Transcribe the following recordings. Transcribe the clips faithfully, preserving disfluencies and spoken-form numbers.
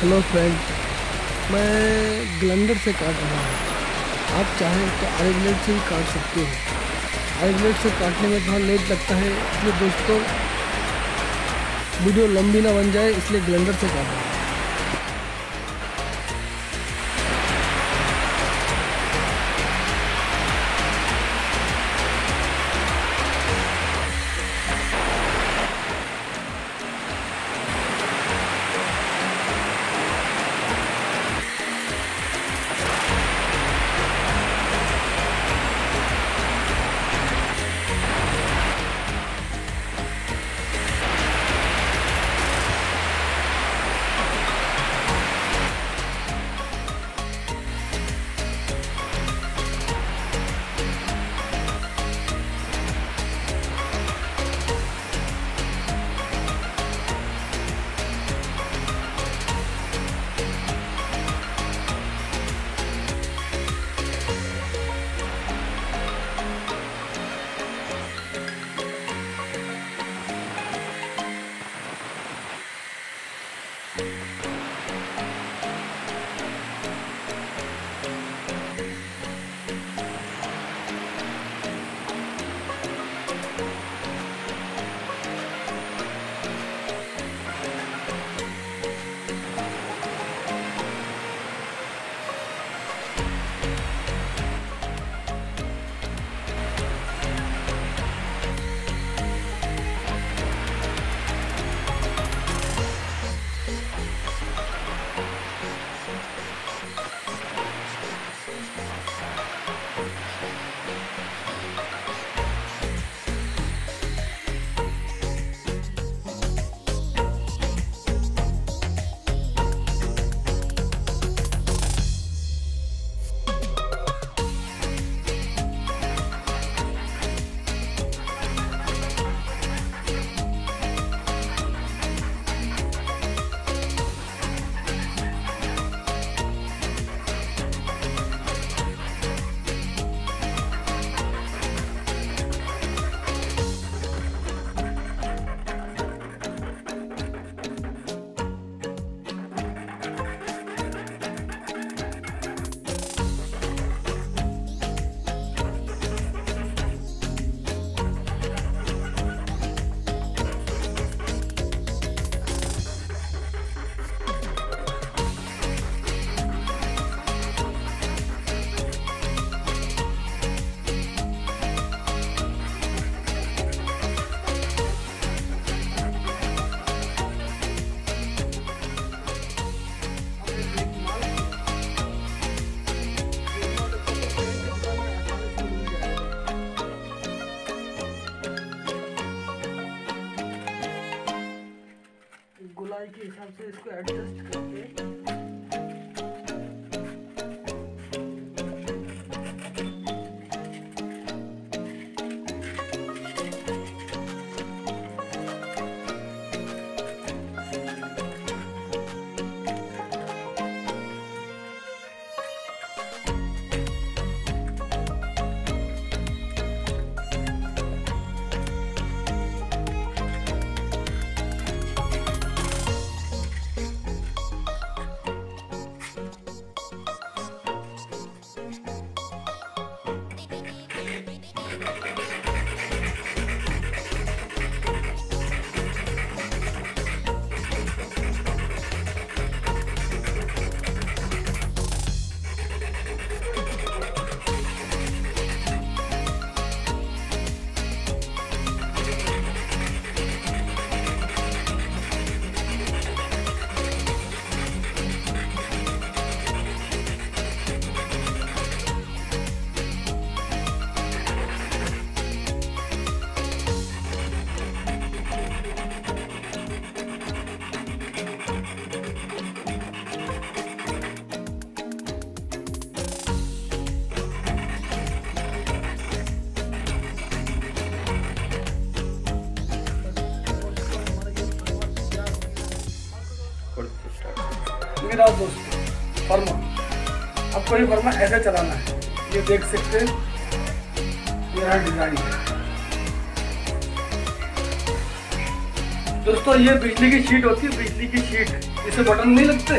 Hello friend, मैं grinder से काट रहा हूँ। आप चाहें तो आईब्लेड से ही काट सकते हैं। आईब्लेड से काटने में थोड़ा लेट लगता है, इसलिए दोस्तों वीडियो लंबी ना बन जाए इसलिए ग्लेंडर से काट रहा हूँ। गुलाई के हिसाब से इसको एडजस्ट करके मेरा दोस्तों फर्मा, आपको ये फर्मा ऐसे चलाना है। ये देख सकते हैं, ये डिजाइन है। दोस्तों ये बिजली की शीट होती है, बिजली की शीट, इसे बटन नहीं लगते,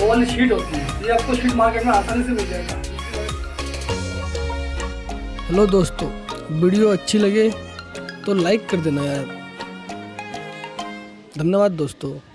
वो वाली शीट होती है। ये आपको शीट मार्केट में आसानी से मिल जाएगा। हेलो दोस्तों, वीडियो अच्छी लगे तो लाइक कर देना यार। धन्यवाद दोस्तों।